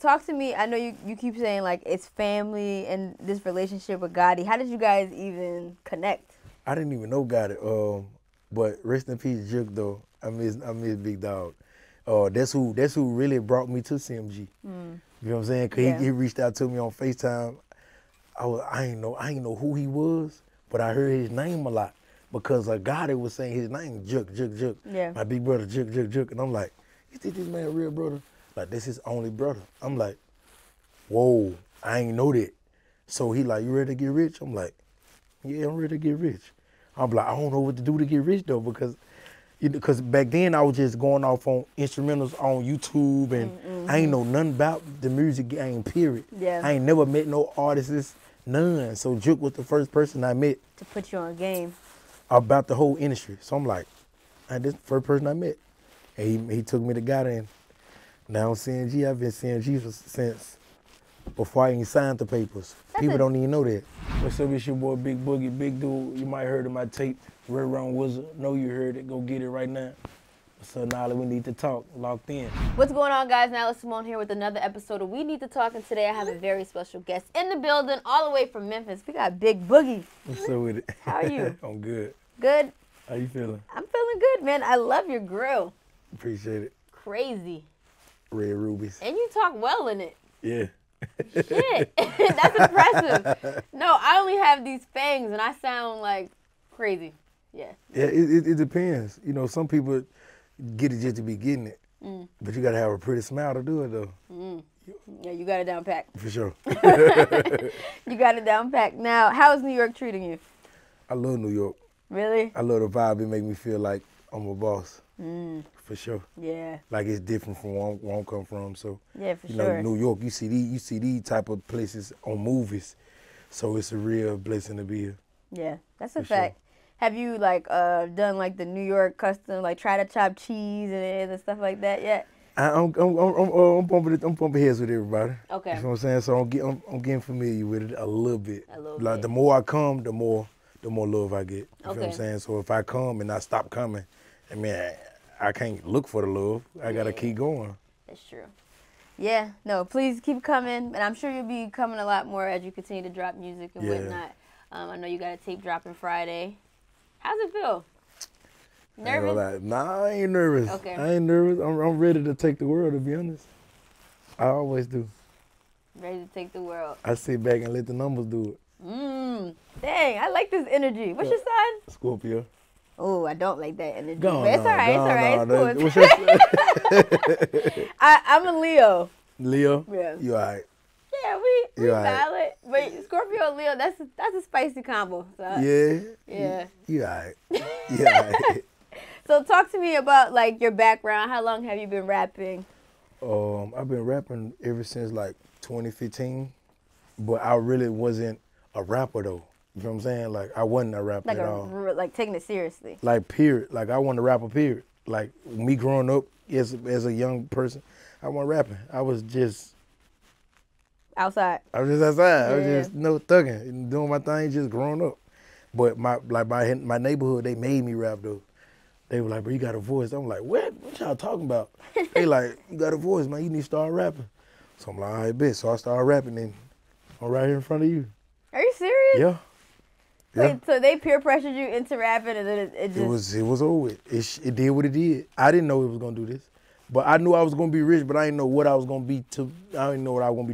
talk to me. I know you keep saying, like, it's family and this relationship with Gotti. How did you guys even connect? I didn't even know Gotti. But rest in peace, Juk, though. I miss Big Dog. That's who really brought me to CMG. Mm. You know what I'm saying? Cause yeah. he reached out to me on FaceTime. I ain't know who he was, but I heard his name a lot because a Gotti was saying his name, Juk. Yeah. My big brother, Juk, and I'm like, you think this man a real brother? Like, this his only brother. I'm like, whoa, I ain't know that. So he like, you ready to get rich? I'm like, yeah, I'm ready to get rich. I'm like, I don't know what to do to get rich though, because back then I was just going off on instrumentals on YouTube and I ain't know nothing about the music game, period. Yeah. I ain't never met no artists, none. So Juk was the first person I met. To put you on game. About the whole industry. So I'm like, this is the first person I met. And he took me to Gotti and now CMG, I've been CMG since before I even signed the papers. People don't even know that. What's up, it's your boy Big Boogie, big dude. You might have heard of my tape, REDRUM Wizard. Know you heard it, go get it right now. So Nyla, we need to talk, locked in. What's going on, guys? Nyla Symone here with another episode of We Need to Talk, and today I have a very special guest in the building, all the way from Memphis. We got Big Boogie. What's up with it? How are you? I'm good. Good? How you feeling? I'm feeling good, man. I love your grill. Appreciate it. Crazy. Red rubies. And you talk well in it. Yeah. Shit, that's impressive. No, I only have these fangs and I sound like crazy. Yeah. Yeah, it depends. You know, some people get it just to be getting it, but you gotta have a pretty smile to do it though. Yeah, you got it down pat. For sure. You got it down pat. Now, how is New York treating you? I love New York. Really? I love the vibe. It make me feel like I'm a boss. For sure. Yeah. Like it's different from where I come from. So yeah, for sure. New York, you see these type of places on movies. So it's a real blessing to be here. Yeah, that's a fact. Sure. Have you like done like the New York custom, like try to chop cheese and stuff like that yet? I'm bumping heads with everybody. Okay. You know what I'm saying? So I'm getting familiar with it a little bit. Like the more I come, the more love I get. You know what I'm saying? So if I come and I stop coming, I mean, I can't look for the love. I gotta keep going. That's true. Yeah, no, please keep coming. And I'm sure you'll be coming a lot more as you continue to drop music and whatnot. I know you got a tape dropping Friday. How's it feel? Nervous? Nah, I ain't nervous. Okay. I ain't nervous. I'm ready to take the world, to be honest. I always do. Ready to take the world. I sit back and let the numbers do it. Dang, I like this energy. What's your sign? Scorpio. Oh, I don't like that energy. It's all right. I'm a Leo. Leo? Yeah. You all right. Yeah, we valid. Right. But Scorpio and Leo, that's a spicy combo. So. Yeah? Yeah. You all right. You all right. So talk to me about, like, your background. How long have you been rapping? I've been rapping ever since, like, 2015. But I really wasn't a rapper, though. You know what I'm saying? Like, I wasn't a rapper at all. Like, taking it seriously. Like, period. Like, I wasn't a rapper, period. Like, me growing up as a young person, I wasn't rapping. I was just... outside. I was just outside. Yeah. I was just, thugging, doing my thing, just growing up. But my neighborhood, they made me rap, though. They were like, bro, you got a voice. I'm like, what? What y'all talking about? They like, you got a voice, man. You need to start rapping. So I'm like, all right, bitch. So I started rapping, and I'm right here in front of you. Are you serious? Yeah. Yeah. Wait, so they peer pressured you into rapping, and then it just... It was over with. It did what it did. I didn't know it was going to do this. But I knew I was going to be rich, but I didn't know what I was going to be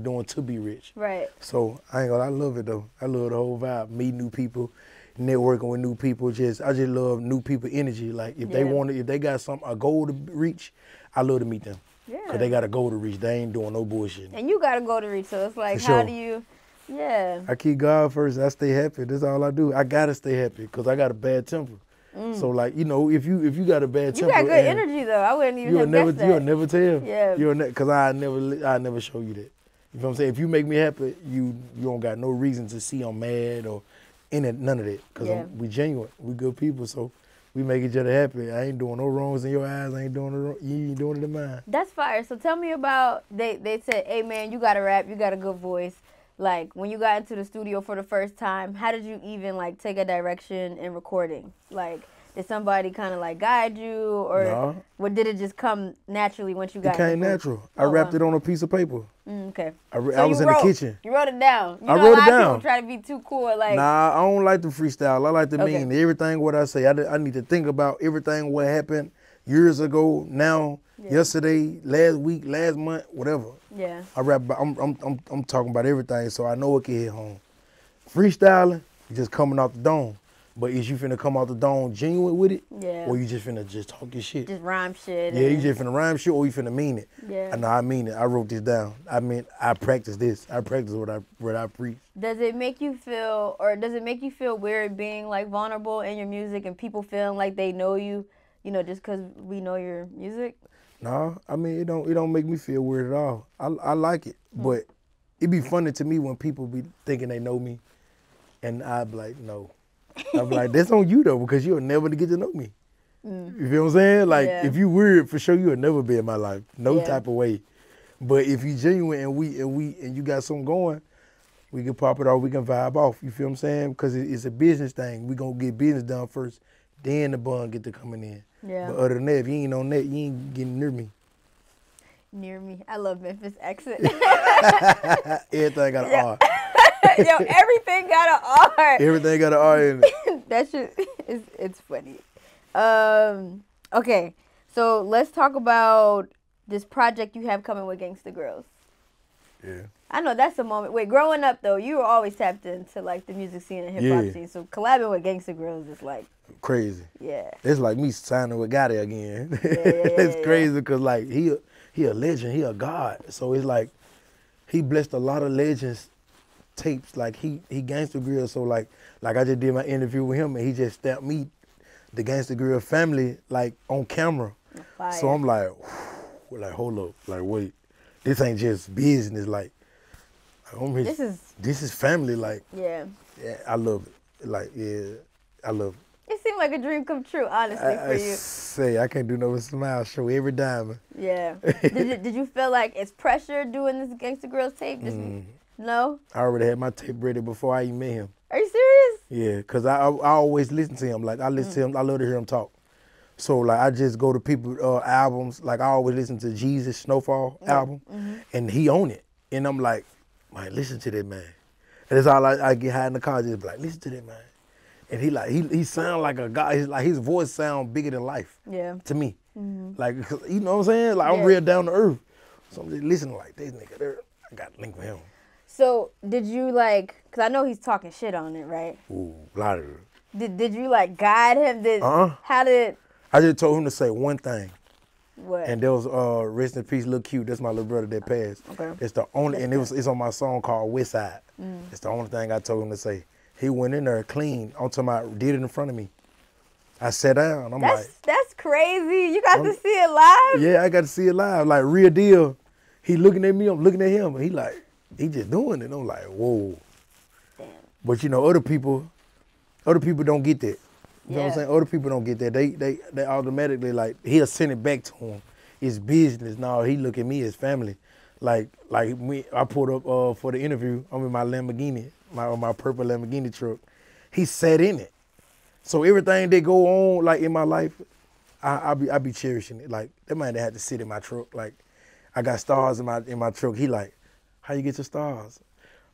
doing to be rich. Right. So I ain't gonna lie, I love it, though. I love the whole vibe, meeting new people, networking with new people. I just love new people energy. Like, if they want to, if they got a goal to reach, I love to meet them. Yeah. Because they got a goal to reach. They ain't doing no bullshit. And you got a goal to reach, so it's like, how do you... Yeah. I keep God first. I stay happy. That's all I do. I gotta stay happy because I got a bad temper. So like, if you got a bad temper, you got good energy though. I wouldn't even have guessed that. You'll never tell. Yeah. Because I never show you that. You know what I'm saying? If you make me happy, you don't got no reason to see I'm mad or none of that. Because we genuine. We good people. So we make each other happy. I ain't doing no wrongs in your eyes. I ain't doing you ain't doing it in mine. That's fire. So tell me about they said, hey man, you got a rap. You got a good voice. Like, when you got into the studio for the first time, how did you even, like, take a direction in recording? Like, Did somebody kind of like guide you, or no. What, did it just come naturally once you got it? It came natural. Oh, I wrapped it on a piece of paper. Okay. So I was in the kitchen. You wrote it down. You know, I wrote it down. A lot of people try to be too cool. Like, nah, I don't like to freestyle. I like to mean everything what I say. I need to think about everything what happened years ago, now, yesterday, last week, last month, whatever. Yeah. I rap. I'm talking about everything, so I know it can hit home. Freestyling, just coming out the dome. But is you finna come out the dome genuine with it? Yeah. Or you just finna just talk your shit? Just rhyme shit. Yeah, you just finna rhyme shit, or you finna mean it. Yeah. I know, I mean it. I wrote this down. I mean, I practice this. I practice what I preach. Does it make you feel, or does it make you feel weird being like vulnerable in your music and people feeling like they know you, you know, just cause we know your music? Nah, I mean, it don't make me feel weird at all. I like it, but it be funny to me when people be thinking they know me, and I be like, no. I'm like, that's on you though, because you'll never get to know me. You feel what I'm saying? Like, if you weird, for sure you'll never be in my life, no type of way. But if you genuine and you got something going, we can pop it off, we can vibe off. You feel what I'm saying? Because it's a business thing. We gonna get business done first, then the bun get to coming in. Yeah. But other than that, if you ain't on that, you ain't getting near me. Near me. I love Memphis accent. Everything got an R. Yo, everything got an R. Everything got an R in it. That shit is, it's funny. Okay, so let's talk about this project you have coming with Gangsta Grillz. Yeah. I know that's the moment. Wait, growing up though, you were always tapped into like the music scene and hip hop scene. So collabing with Gangsta Grillz is like crazy. Yeah. It's like me signing with Gotti again. Yeah, it's crazy because like he a legend, he a god. So it's like he blessed a lot of legends. Tapes like he Gangsta Grillz, so like I just did my interview with him and he just stamped me, the Gangsta Grillz family, like on camera. Fire. So I'm like, whew, like hold up, like wait, this ain't just business, like I'm his, this is family, like yeah, I love it, like I love it. It seemed like a dream come true, honestly, for you. Say I can't do no smile show every diamond. Yeah. did you feel like it's pressure doing this Gangsta Grillz tape? No. I already had my tape ready before I even met him. Are you serious? Yeah, because I always listen to him. Like, I listen to him. I love to hear him talk. So, like, I just go to people's albums. Like, I always listen to Jesus' Snowfall album, and he on it. And I'm like, man, listen to that man. And that's all I get high in the car, just be like, listen to that man. And he, like, he sound like a guy. He's like, his voice sound bigger than life to me. Like, you know what I'm saying? Like, I'm real down to earth. So I'm just listening like, this nigga there, I got a link with him. So did you like, cause I know he's talking shit on it, right? Ooh, a lot of it. Did you like guide him? I just told him to say one thing. What? And there was rest in peace, Lil' Q. That's my little brother that passed. Okay. It's the only, and it's on my song called West Side. It's the only thing I told him to say. He went in there clean. I'm talking about, did it in front of me. I sat down. I'm like, that's crazy. You got to see it live. Yeah, I got to see it live. Like real deal. He looking at me. I'm looking at him. And he like. He just doing it. I'm like, whoa. Damn. But you know, other people don't get that. You know what I'm saying? Other people don't get that. They automatically like, he'll send it back to him. It's business. No, he look at me as family. Like I pulled up for the interview. I'm in my Lamborghini, my purple Lamborghini truck. He sat in it. So everything that go on like in my life, I be cherishing it. Like that man that had to sit in my truck. Like I got stars in my truck. He like, how you get your stars?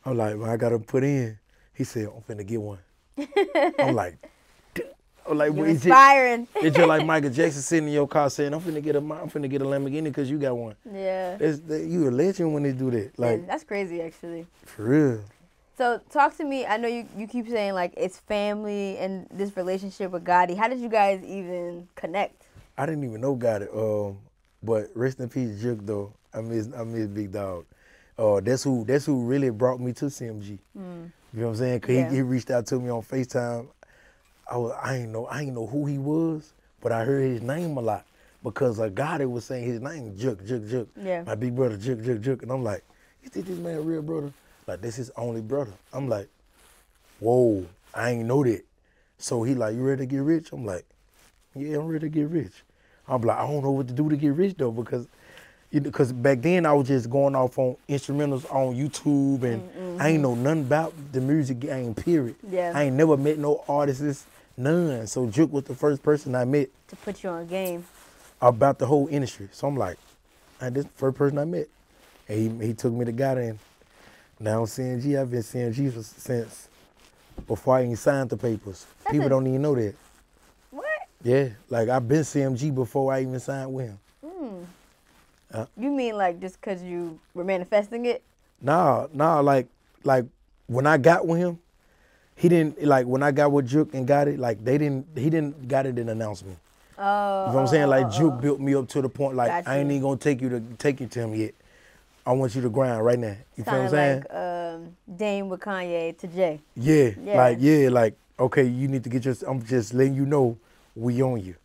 I'm like, well, I got them put in. He said, I'm finna get one. I'm like, dude. I'm like, well, inspiring. It's just like Michael Jackson sitting in your car saying, I'm finna get a Lamborghini because you got one. Yeah. You a legend when they do that. Like, yeah, that's crazy, actually. For real. So talk to me. I know you keep saying like it's family and this relationship with Gotti. How did you guys even connect? I didn't even know Gotti. But rest in peace, Juk though. I miss Big Dog. That's who really brought me to CMG. You know what I'm saying? Cause he reached out to me on FaceTime. I ain't know who he was, but I heard his name a lot because a guy was saying his name, Juk. Yeah. My big brother, Juk. And I'm like, you think this man a real brother? Like, that's his only brother. I'm like, whoa, I ain't know that. So he like, you ready to get rich? I'm like, yeah, I'm ready to get rich. I'm like, I don't know what to do to get rich though, because back then I was just going off on instrumentals on YouTube and I ain't know nothing about the music game, period. Yeah. I ain't never met no artists None. So Juk was the first person I met to put you on game about the whole industry. So I'm like, this is the first person I met. And he took me to Gotti, and now I'm CMG. I've been CMG since before I even signed the papers. People don't even know that. What? Yeah, like I've been CMG before I even signed with him. Mm. You mean like just because you were manifesting it? Nah, like when I got with him, he didn't, like when I got with Juk and Gotti, like he didn't, Gotti didn't announce me. Oh. You know what I'm saying? Like Juk built me up to the point like I ain't even gonna take you to him yet. I want you to grind right now. You feel what I'm saying? Like Dame with Kanye to Jay. Yeah, yeah, like okay, you need to get your. I'm just letting you know we on you.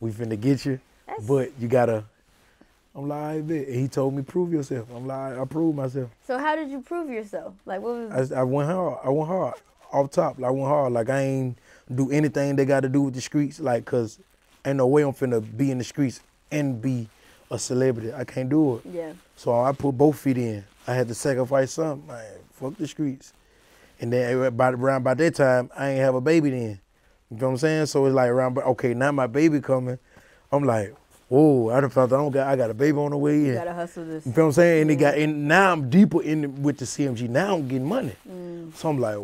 We finna get you, but you gotta. I'm like, all right, bitch. He told me prove yourself. I'm like, I proved myself. So how did you prove yourself? Like what was? I went hard. I went hard off top. Like, I went hard. Like I ain't do anything they got to do with the streets. Like cause ain't no way I'm finna be in the streets and be a celebrity. I can't do it. Yeah. So I put both feet in. I had to sacrifice something. Man, fuck the streets. And then around by that time, I ain't have a baby then. You know what I'm saying? So it's like around, okay, now my baby coming. I'm like, whoa, I done felt I got a baby on the way. You gotta hustle this. You know what I'm saying? And, and now I'm deeper in with the CMG. Now I'm getting money. Mm. So I'm like,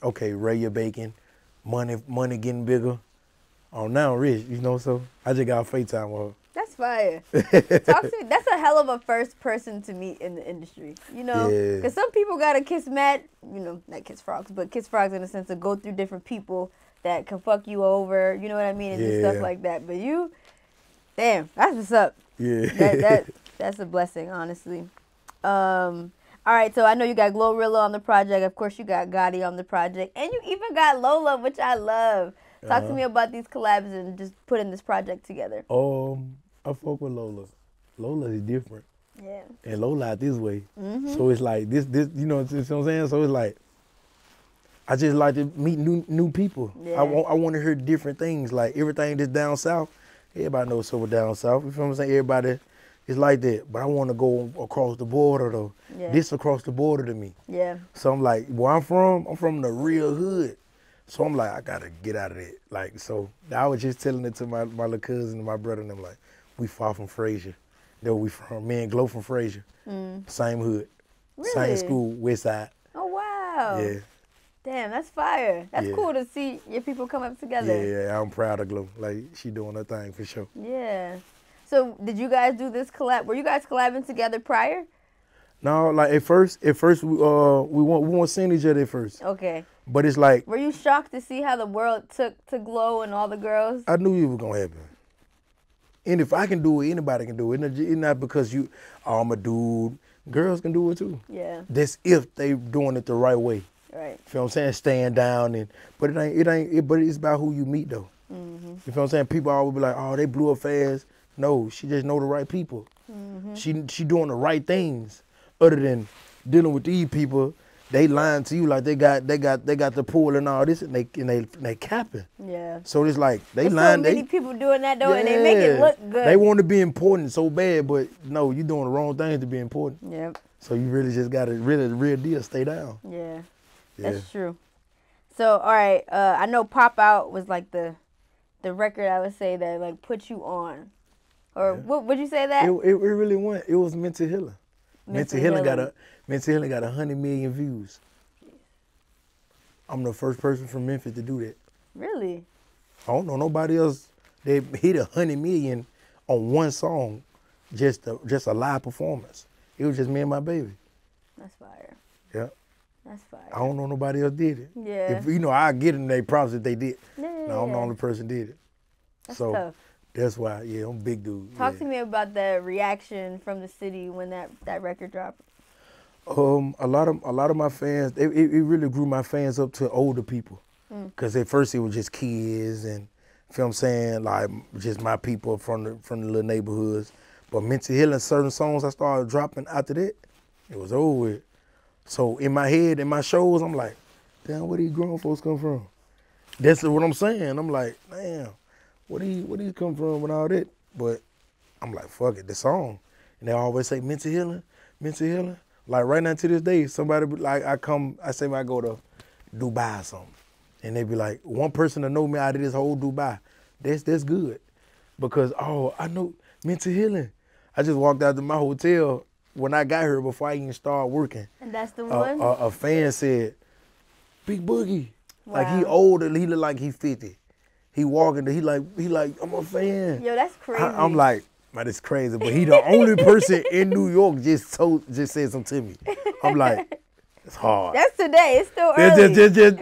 okay, Ray, you're baking. Money getting bigger. Oh, now I'm rich, you know, so I just got FaceTime with her. That's fire. Talk to me. That's a hell of a first person to meet in the industry, you know? Because some people got to kiss frogs in the sense of go through different people that can fuck you over, you know what I mean, and do stuff like that. But you, damn, that's what's up. Yeah. That's a blessing, honestly. All right, so I know you got Glorilla on the project. Of course, you got Gotti on the project. And you even got Lola, which I love. Talk to me about these collabs and just putting this project together. I fuck with Lola. Lola is different. Yeah. And Lola out this way. Mm-hmm. So it's like this, you know what I'm saying? So it's like I just like to meet new people. Yeah. I want to hear different things. Like everything that's down south, everybody knows so we're down south. You feel what I'm saying? Everybody is like that. But I want to go across the border though. Yeah. This across the border to me. Yeah. So I'm like, where I'm from the real hood. So I'm like, I gotta get out of it. Like, so I was just telling it to my little cousin and my brother and them, like, we far from Frasier. There we from, me and Glo from Frasier. Mm. Same hood. Really? Same school, West Side. Oh, wow. Yeah. Damn, that's fire. That's cool to see your people come up together. Yeah, I'm proud of Glo. Like, she doing her thing for sure. Yeah. So did you guys do this collab? Were you guys collabing together prior? No, like at first we weren't seeing each other at first. Okay. But it's like. Were you shocked to see how the world took to Glo and all the girls? I knew it was gonna happen. And if I can do it, anybody can do it. It's not because I'm a dude. Girls can do it too. Yeah. That's if they doing it the right way. Right. You know what I'm saying? Staying down and but it's about who you meet though. Mm-hmm. You feel what I'm saying? People always be like, oh, they blew up fast. No, she just know the right people. Mm-hmm. She doing the right things. Other than dealing with these people, they lying to you like they got the pool and all this and they capping. Yeah. So it's like there's lying. So many people doing that though, and they make it look good. They want to be important so bad, but no, you doing the wrong thing to be important. Yep. So you really just gotta real deal stay down. Yeah. That's true. So all right, I know Pop Out was like the record I would say that like put you on, or what would you say that? It really went. It was Mental Healing. Mental Healing got 100 million views. I'm the first person from Memphis to do that. Really? I don't know nobody else. They hit 100 million on one song, just a live performance. It was just me and my baby. That's fire. Yeah. That's fire. I don't know nobody else did it. Yeah. If, you know, I get them. They props if they did. Yeah. No, I'm the only person did it. That's tough. That's why, yeah, I'm a big dude. Talk to me about the reaction from the city when that record dropped. A lot of my fans, it really grew my fans up to older people. Mm. Cause at first it was just kids and, you know what I'm saying, like just my people from the little neighborhoods. But Mental Healing, certain songs I started dropping after that, it was over with. So in my head, in my shows, I'm like, damn, where these grown folks come from? That's what I'm saying. I'm like, damn. Where do you come from with all that? But I'm like, fuck it, the song. And they always say Mental Healing, Mental Healing. Like right now to this day, somebody like I say I go to Dubai or something. and they be like, one person to know me out of this whole Dubai. That's good. Because, oh, I know Mental Healing. I just walked out to my hotel when I got here before I even started working. And that's the one? A fan said, Big Boogie. Wow. Like, he older, he look like he 50. He walking, he like, I'm a fan. Yo, that's crazy. I'm like, man, it's crazy. But he the only person in New York just said something to me. I'm like, it's hard. That's today. It's still early.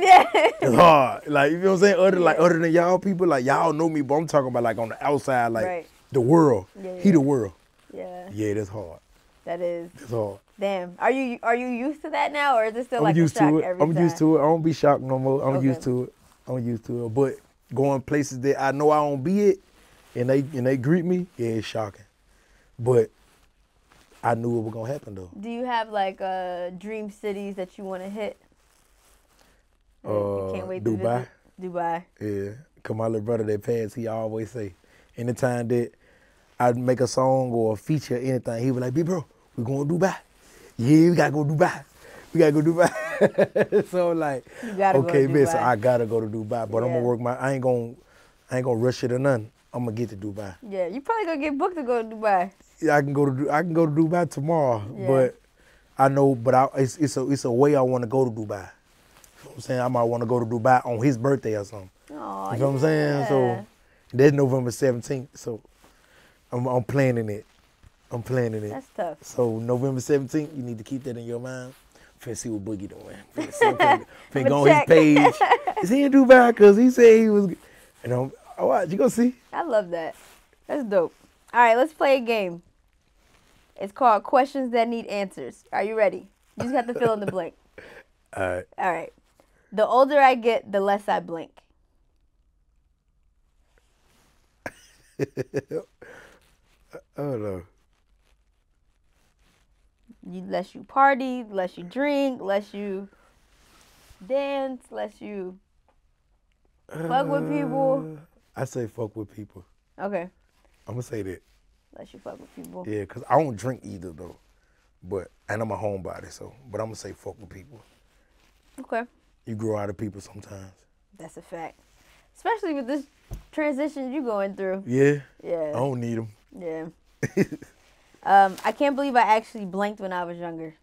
Yeah. It's hard. Like, you know what I'm saying? Other than y'all people, like, y'all know me, but I'm talking about, like, on the outside, like, right. The world. Yeah, he the world. Yeah. Yeah, that's hard. That is. That's hard. Damn. Are you used to that now, or is it still I'm like used a shock to it. Every I'm time? Used to it. I don't be shocked no more. I'm okay. Used to it. I'm used to it. But going places that I know I don't be it, and they greet me, yeah, it's shocking. But I knew it was gonna happen though. Do you have like dream cities that you want to hit? You can't wait. Dubai. To Dubai. Yeah, cause my little brother that passed, he always say, anytime that I'd make a song or a feature, anything, he was like, "Big bro, we going to Dubai. Yeah, we gotta go to Dubai. We gotta go to Dubai." So like, okay, man, so I gotta go to Dubai, but yeah. I'm gonna work my. I ain't gonna rush it or nothing. I'm gonna get to Dubai. Yeah, you probably gonna get booked to go to Dubai. Yeah, I can go to Dubai tomorrow, yeah. But I know, but it's a way I want to go to Dubai. You know what I'm saying? I might want to go to Dubai on his birthday or something. Aww, you know yeah. What I'm saying? So that's November 17th. So I'm planning it. I'm planning it. That's tough. So November 17th, you need to keep that in your mind. Finna see what Boogie doing. Finna go on his page. Is he in Dubai? Cause he said he was. And I'm. Oh, right, you gonna see? I love that. That's dope. All right, let's play a game. It's called Questions That Need Answers. Are you ready? You just have to fill in the blank. All right. All right. The older I get, the less I blink. I don't know. Less you party, less you drink, less you dance, less you fuck with people. I say fuck with people. Okay. I'm gonna say that. Unless you fuck with people. Yeah, cause I don't drink either though, and I'm a homebody, so. But I'm gonna say fuck with people. Okay. You grow out of people sometimes. That's a fact, especially with this transition you going through. Yeah. Yeah. I don't need them. Yeah. I can't believe I actually blanked when I was younger.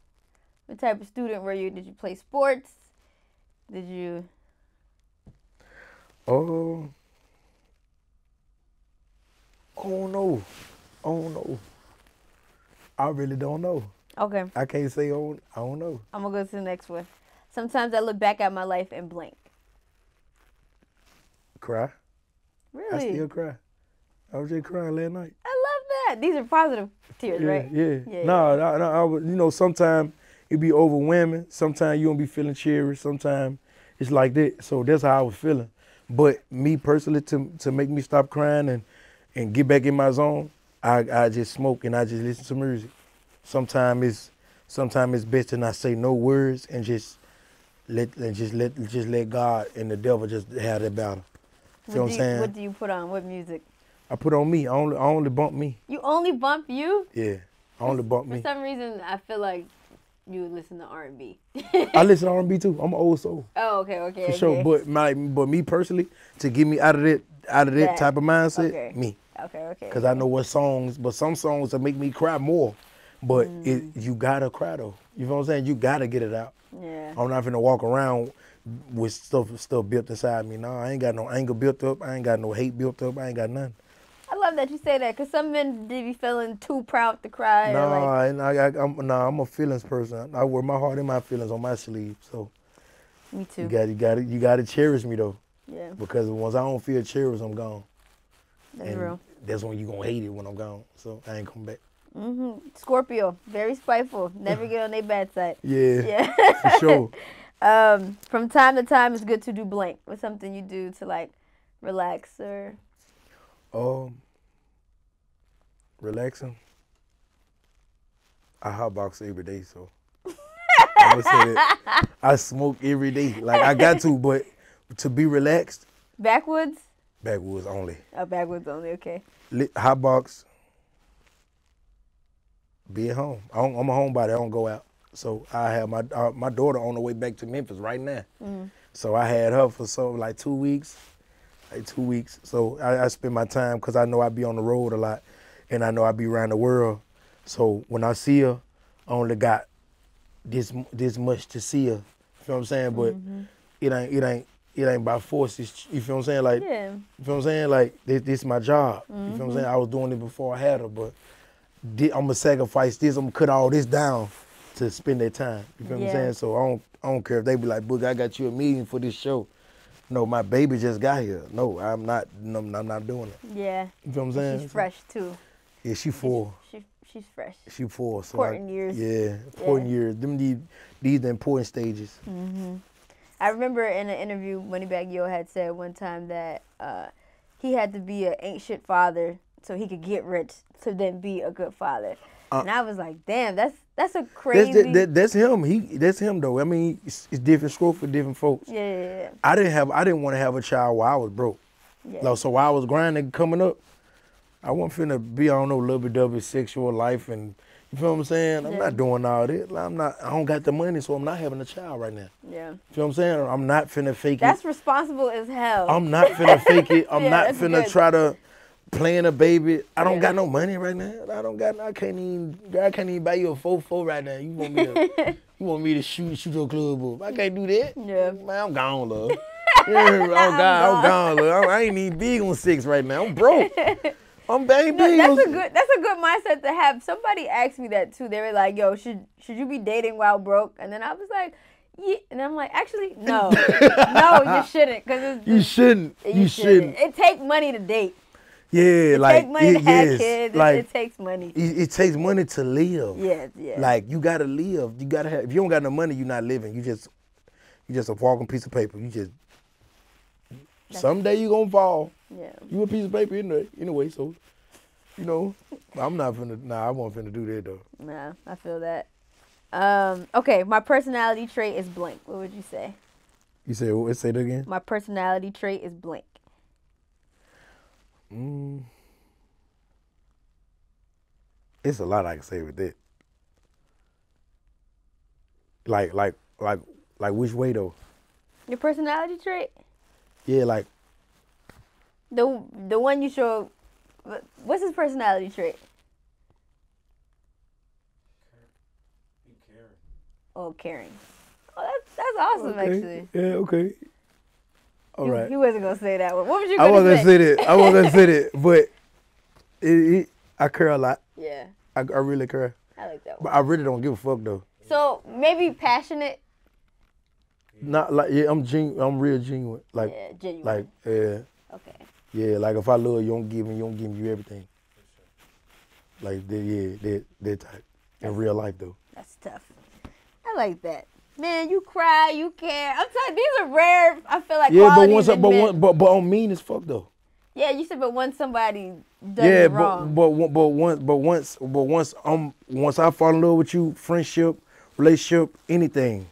What type of student were you? Did you play sports? Did you? Oh. Oh no, oh no. I really don't know. Okay. I can't say I don't know. I'm gonna go to the next one. Sometimes I look back at my life and blank. Cry. Really? I still cry. I was just crying last night. I love that. These are positive tears, yeah, right? Yeah. No, I would, you know, sometimes it be overwhelming. Sometimes you don't be feeling cheery. Sometimes it's like that. So that's how I was feeling. But me personally, to make me stop crying and get back in my zone, I just smoke and I just listen to music. Sometimes it's best to not say no words and just let God and the devil just have that battle. You know what I'm saying? What do you put on? What music? I put on me. I only bump me. You only bump you? Yeah, I only bump me. For some reason, I feel like you listen to R&B. I listen to R&B too. I'm old soul. Oh, okay. For sure, but me personally, to get me out of that type of mindset, okay. Me. Okay. Because I know what songs, but some songs that make me cry more. But you gotta cry though. You know what I'm saying? You gotta get it out. Yeah. I'm not finna walk around with stuff built inside me. No, I ain't got no anger built up. I ain't got no hate built up. I ain't got nothing. I love that you say that, because some men be feeling too proud to cry. No, like... I'm a feelings person. I wear my heart and my feelings on my sleeve. So. Me too. You gotta cherish me though. Yeah. Because once I don't feel cheerless, I'm gone. That's real. That's when you're going to hate it when I'm gone. So I ain't coming back. Scorpio, very spiteful. Never get on their bad side. Yeah. For sure. From time to time, it's good to do blank. What's something you do to, like, relax or? Relaxing. I hotbox every day, so. I would say that. I smoke every day. Like, I got to, but. To be relaxed. Backwoods? Backwoods only. Oh, backwoods only, okay. Hot box. Be at home. I'm a homebody. I don't go out. So I have my daughter on the way back to Memphis right now. So I had her for like 2 weeks. So I spend my time, because I know I be on the road a lot, and I know I be around the world. So when I see her, I only got this much to see her. You feel what I'm saying? But it ain't by force. It's, you feel what I'm saying? Like, yeah. You feel what I'm saying? Like, this is my job. You feel what I'm saying? I was doing it before I had her, but I'm gonna sacrifice this. I'm gonna cut all this down to spend their time. You feel what I'm saying? So I don't care if they be like, "Boogie, I got you a meeting for this show." No, my baby just got here. No, I'm not. No, I'm not doing it. Yeah. You feel what I'm saying? She's fresh too. Yeah, she full. She's fresh. She full. So important years. Yeah, important years. These the important stages. I remember in an interview, Moneybag Yo had said one time that he had to be an ancient father so he could get rich to then be a good father. And I was like, damn, that's a crazy. That's him. That's him though. I mean, it's different scope for different folks. Yeah. I didn't want to have a child while I was broke. Yeah. Like, so while I was grinding coming up, I wasn't finna be on no lovey-dovey sexual life and. You feel what I'm saying? I'm not doing all this. I don't got the money, so I'm not having a child right now. Yeah. Feel what I'm saying? I'm not finna fake it. That's responsible as hell. I'm not finna fake it. I'm not finna try to plan a baby. I don't got no money right now. I can't even buy you a 4-4 right now. You want me to shoot your club up. I can't do that. Yeah. Man, I'm gone, love. Oh God, I'm gone, love. I ain't even big on 6 right now. I'm broke. I'm baby. No, that's a good mindset to have. Somebody asked me that too. They were like, "Yo, should you be dating while broke?" And then I was like, "Yeah," and I'm like, "Actually, no, no, you shouldn't, because you shouldn't. It takes money to date. Yeah, it like takes money to have kids. Like, it takes money. It takes money to live. Yeah. Like, you gotta live. You gotta have. If you don't got no money, you're not living. You just a walking piece of paper. You just. Someday you gonna fall. Yeah. You a piece of paper anyway, so, you know, I'm not finna, I wasn't finna do that though. Nah, I feel that. Okay, my personality trait is blank. What would you say? You said, what? Say that again? My personality trait is blank. It's a lot I can say with that. Like which way though? Your personality trait? Yeah, like. The one you show, what's his personality trait? Be caring. Oh, caring. Oh, that's awesome, okay. Actually. Yeah, okay. All right. You wasn't going to say that one. What was you going to say? I wasn't going to say it, but I care a lot. Yeah. I really care. I like that one. But I really don't give a fuck, though. So, maybe passionate? Not like, yeah, I'm real genuine. Like, yeah, genuine. Like, yeah. Okay. Yeah, like if I love you, you don't give me you everything. Like, that type. In real life, though. That's tough. I like that. Man, you cry, you care. I'm telling you, these are rare, I feel like, qualities in men. But I'm mean as fuck, though. Yeah, you said, but once somebody does it wrong. But once I fall in love with you, friendship, relationship, anything,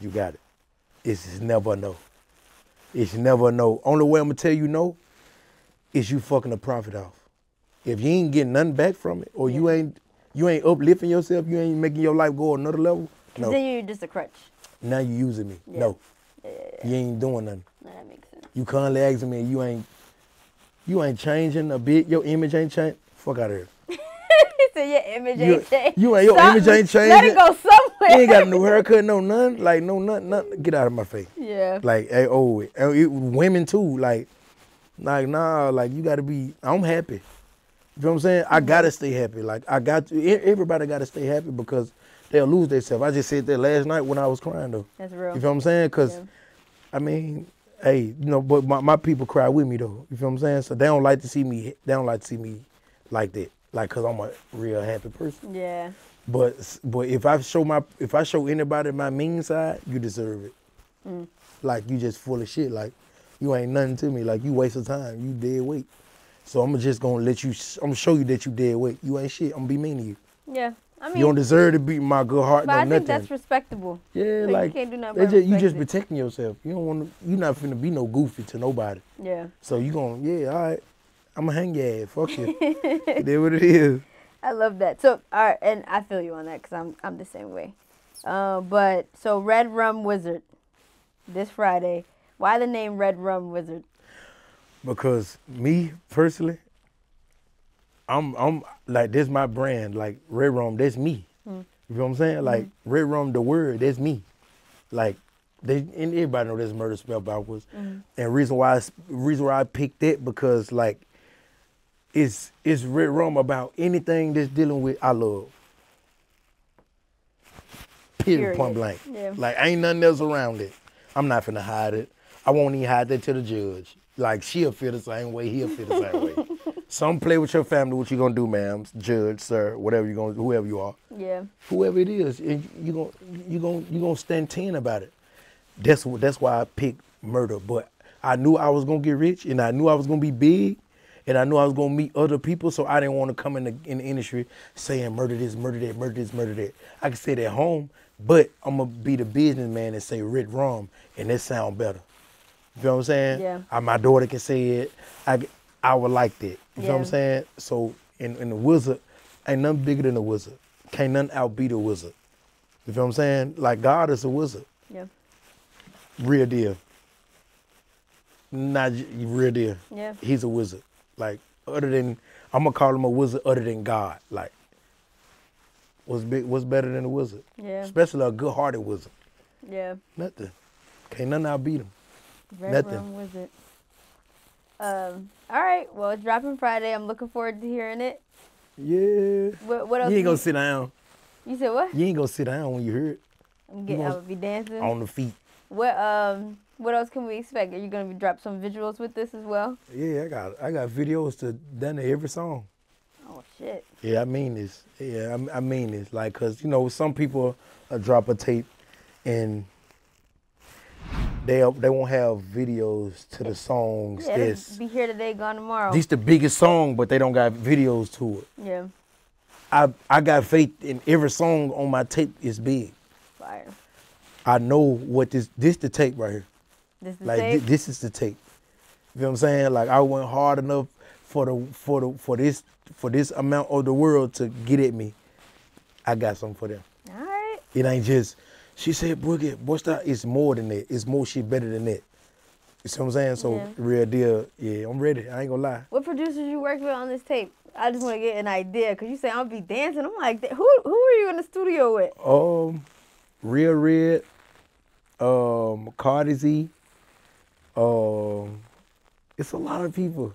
you got it. It's never no. It's never no. Only way I'm gonna tell you no is you fucking the profit off. If you ain't getting nothing back from it, or you ain't uplifting yourself, you ain't making your life go another level. No. Then you're just a crutch. Now you using me. Yeah. No. You ain't doing nothing. No, that makes sense. You constantly asking me, and you ain't changing a bit. Your image ain't changing. Fuck out of here. So your image ain't changing. Your image ain't changing. Let it go somewhere. You ain't got no haircut, no none. Like, no nothing. Get out of my face. Yeah. Like, hey, women too. Like, nah, like, you got to be, I'm happy. You know what I'm saying? I got to stay happy. Like, everybody got to stay happy because they'll lose themselves. I just said that last night when I was crying, though. That's real. You feel what I'm saying? Because, I mean, hey, you know, but my people cry with me, though. You feel what I'm saying? So they don't like to see me like that. Like, cause I'm a real happy person. Yeah. But if I show anybody my mean side, you deserve it. Like, you just full of shit. Like, you ain't nothing to me. Like, you waste of time. You dead weight. So I'm just gonna let you. I'm gonna show you that you dead weight. You ain't shit. I'm gonna be mean to you. Yeah. I mean, you don't deserve to be my good heart. But I think that's respectable. Yeah. So like, you can't do nothing about you just protecting yourself. You don't want. You're not finna be no goofy to nobody. Yeah. So you gonna all right. I'm gonna hang your ass. Fuck you. That's what it is. I love that. So, all right, and I feel you on that because I'm the same way. But so REDRUM Wizard, this Friday. Why the name REDRUM Wizard? Because me personally, I'm like, this my brand, like REDRUM, that's me. Mm. You know what I'm saying? Like REDRUM, the word, that's me. Like and everybody know this murder spelled backwards. And reason why I picked that, because like it's REDRUM about anything that's dealing with I love. Period, point blank. Yeah. Like ain't nothing else around it. I'm not finna hide it. I won't even hide that to the judge. Like she'll feel the same way, he'll feel the same way. Some play with your family, what you gonna do, ma'am, judge, sir, whatever you gonna, whoever you are. Yeah. Whoever it is, and you gonna stand 10 about it. That's why I picked murder. But I knew I was gonna get rich, and I knew I was gonna be big, and I knew I was gonna meet other people, so I didn't wanna come in the industry saying murder this, murder that, murder this, murder that. I can say that at home, but I'm gonna be the businessman and say REDRUM, and that sound better. You know what I'm saying? Yeah. My daughter can say it. I would like that. You know what I'm saying? So in the wizard, ain't nothing bigger than the wizard. Can't nothing outbeat a wizard. You know what I'm saying? Like God is a wizard. Yeah. Real deal. Not real deal. Yeah. He's a wizard. Like other than, I'm gonna call him a wizard other than God. Like what's better than a wizard? Yeah. Especially a good-hearted wizard. Yeah. Nothing. Can't nothing outbeat him. REDRUM Wizard. All right. Well, it's dropping Friday. I'm looking forward to hearing it. Yeah. What else? You ain't gonna sit down. You said what? You ain't gonna sit down when you hear it. I would be dancing on the feet. What else can we expect? Are you gonna drop some visuals with this as well? Yeah, I got videos done to every song. Oh shit. Yeah, I mean this. Yeah, I mean this. Like, cause you know some people drop a tape and They won't have videos to the songs. Yeah, that's be here today, gone tomorrow. These the biggest song, but they don't got videos to it. Yeah. I got faith in every song on my tape is big. Fire. I know what this the tape right here. This the like, tape? This is the tape. You know what I'm saying? Like I went hard enough for this amount of the world to get at me. I got something for them. All right. It ain't just. She said, "Boogie, stop. It's more than that. It's more shit better than that." You see what I'm saying? So real deal. Yeah, I'm ready. I ain't gonna lie. What producers you work with on this tape? I just want to get an idea, cause you say I'll be dancing. I'm like, who are you in the studio with? Real Red, Cardi Z. It's a lot of people.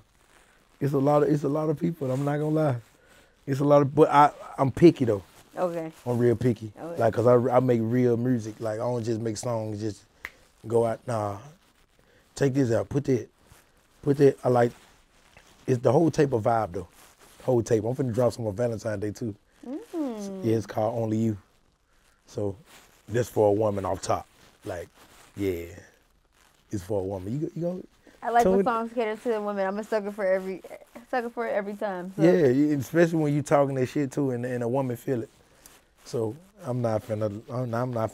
It's a lot of people. I'm not gonna lie. It's a lot of, but I'm picky though. Okay. I'm real picky, okay. Like, cause I make real music. Like I don't just make songs, just go out. Nah, take this out, put that. I like. It's the whole tape of vibe though, whole tape. I'm finna drop some on Valentine's Day too. So, yeah, it's called Only You. So, that's for a woman off top. Like, yeah, it's for a woman. You go. I like the songs catered to the women. I'm a sucker for it every time. So. Yeah, especially when you talking that shit too, and a woman feel it. So I'm not finna lie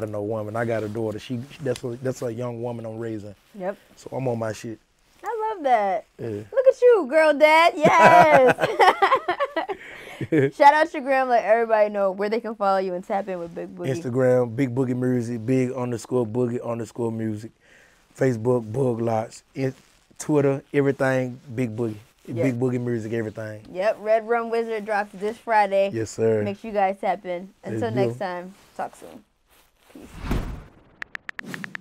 to no woman. I got a daughter. That's a young woman I'm raising. Yep. So I'm on my shit. I love that. Yeah. Look at you, girl, dad. Yes. Shout out your gram. Let everybody know where they can follow you and tap in with Big Boogie. Instagram, Big Boogie Music, Big_Boogie_music, Facebook, Boog Lots, Twitter, everything, Big Boogie. Yep. Big Boogie Music, everything. Yep, REDRUM Wizard drops this Friday. Yes, sir. Make sure you guys tap in. Until next time, talk soon. Peace.